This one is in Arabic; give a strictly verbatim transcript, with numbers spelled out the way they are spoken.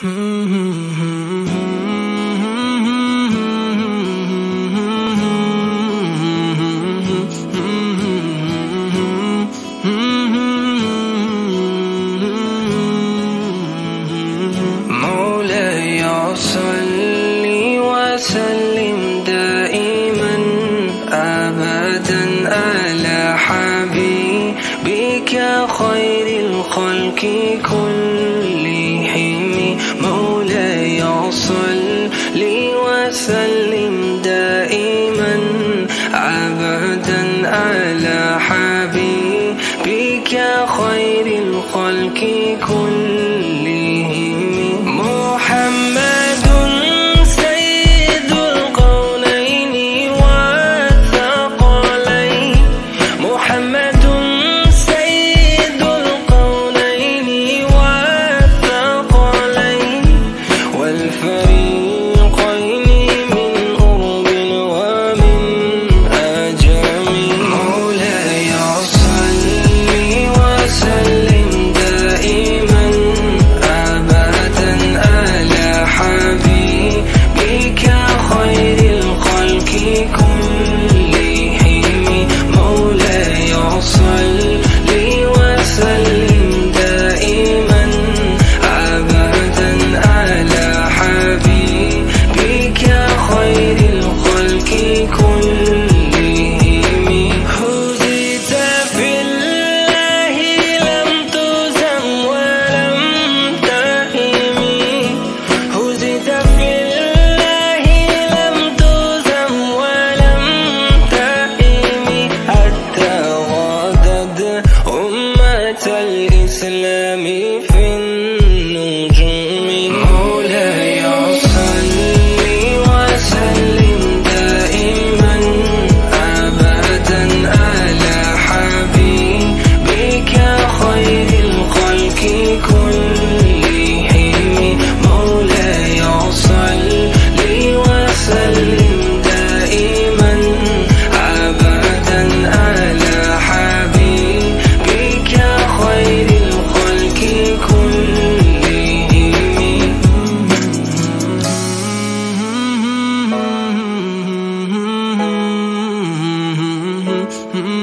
مولاي صل وسلم دائما أبدا على حبيبك خير الخلق كلهم. مولاي صل وسلم دائما أبدا على حبيبك خير الخلق كلهم. محمد سيد القولين والثقلين، محمد الإسلام في النجوم. مولاي صل وسلم دائما أبدا على حبيبك خير الخلق كلهم. مولاي صل وسلم دائما أبدا على حبيبك خير الخلق كلهم.